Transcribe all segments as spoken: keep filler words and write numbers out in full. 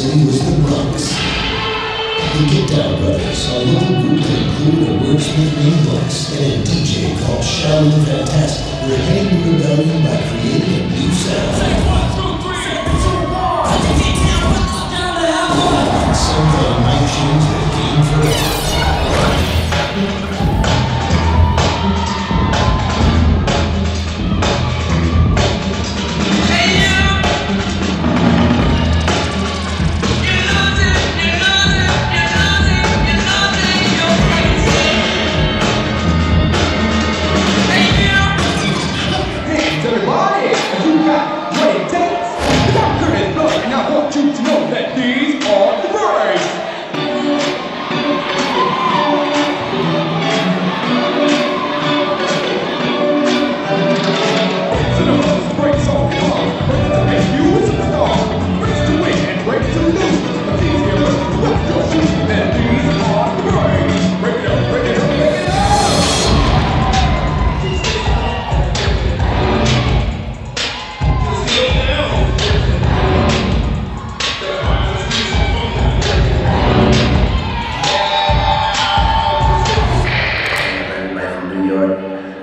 city was the Bronx. The Get Down Brothers are a local group that included a wordsmith named Bronx and a D J called Shallow Fantastic, who were heading the rebellion by creating a new sound. Some thought it might change the game forever.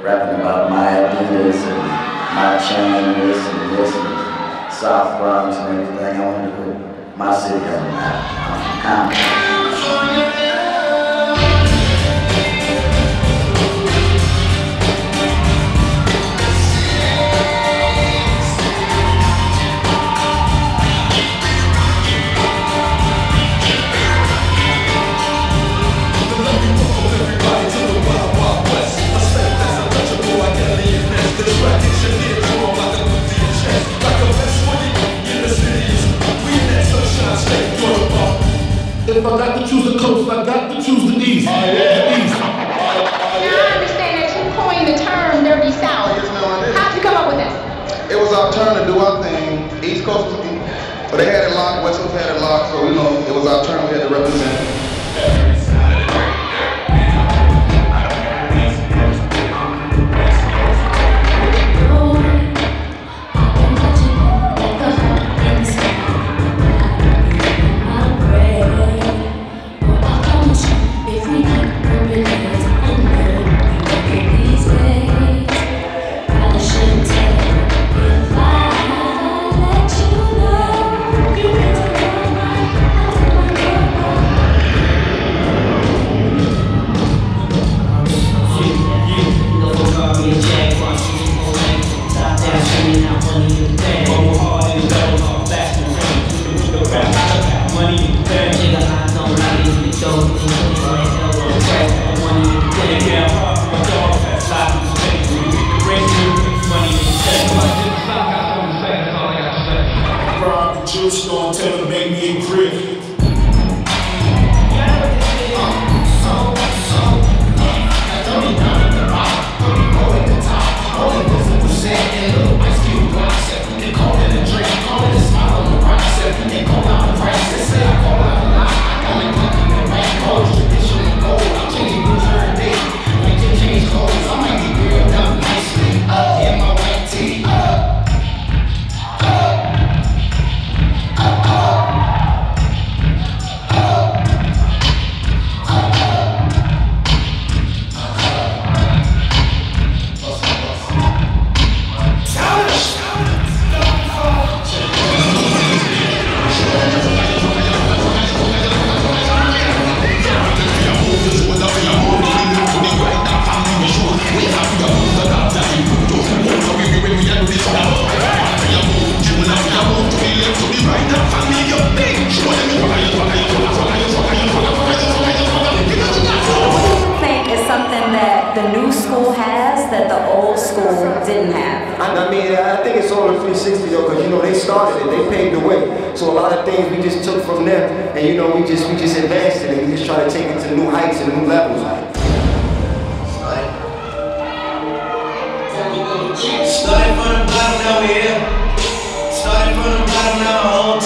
Rapping about my Adidas and my chain, this and this and South Bronx and everything. I wanted to put my city on the map. I'm If I got to choose the coast, I got to choose the east. Oh, yeah. East. Now I understand that you coined the term dirty south. How'd you come up with that? It was our turn to do our thing. East Coast, but they had it locked, West Coast had it locked, so you know, it was our turn, we had to represent. Store and tell them to make me a crib. The new school has that the old school didn't have. I mean, I think it's all in three sixty though, because you know they started it, they paved the way. So a lot of things we just took from them, and you know we just we just advanced it, and we just try to take it to new heights and new levels. Started from the bottom, now we're here. Started from the bottom, now.